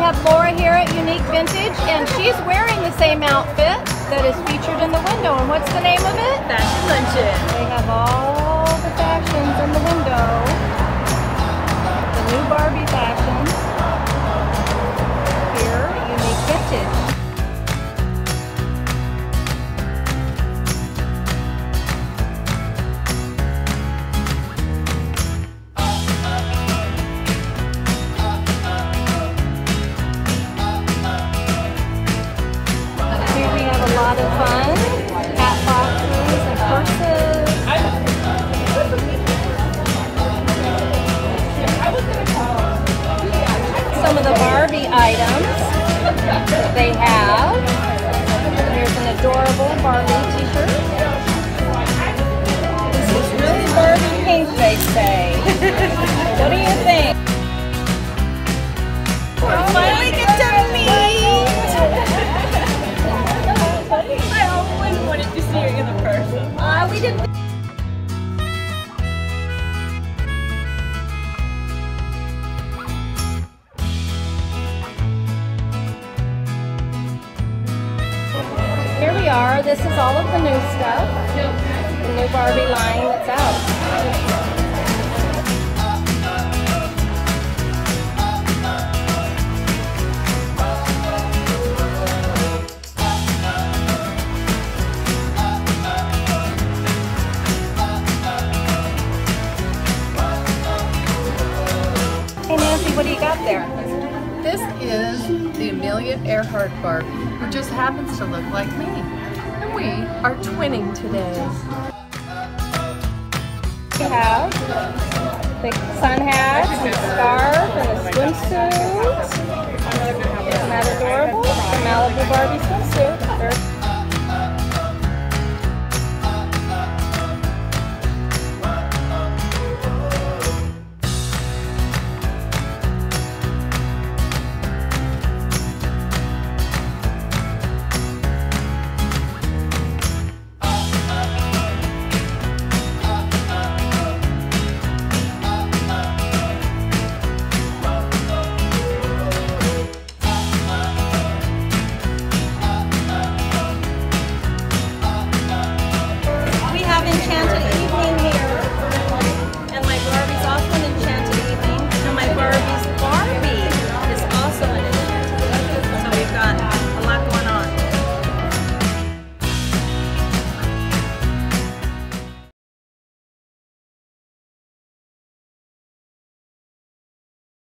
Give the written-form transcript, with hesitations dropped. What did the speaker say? we have Laura here at Unique Vintage, and she's wearing the same outfit that is featured in the window. And what's the name of it? Fashion Luncheon. They have all the fashions in the window. The new Barbie fashions here at Unique Vintage. A lot of fun, hat boxes and purses. Some of the Barbie items they have. Here's an adorable Barbie t-shirt. This is really Barbie pink, they say. What do you think? We finally get to meet! I always wanted to see you in the person. We didn't. Here we are. This is all of the new stuff. The new Barbie line that's out. What do you got there? This is the Amelia Earhart Barbie, who just happens to look like me. And we are twinning today. We have the sun hat, the scarf, and the swimsuit. Isn't that adorable? The Malibu Barbie swimsuit.